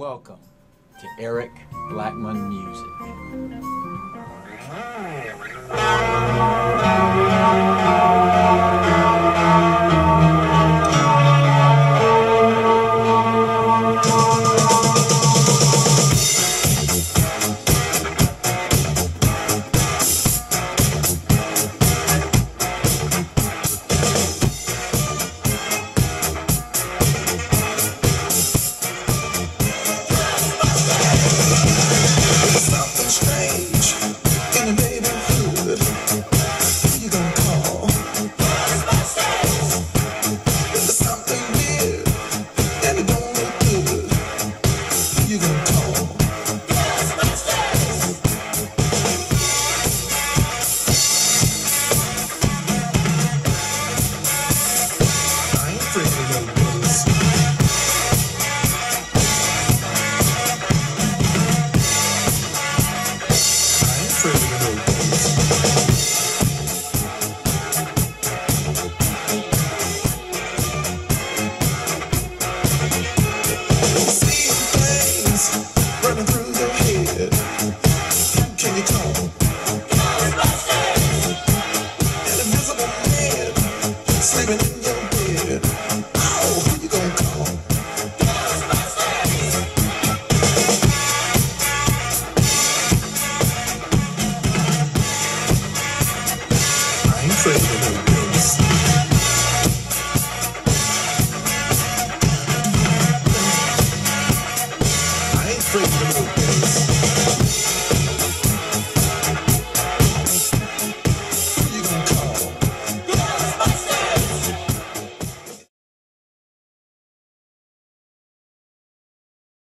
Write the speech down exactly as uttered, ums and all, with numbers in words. Welcome to Eric Blackmon Music.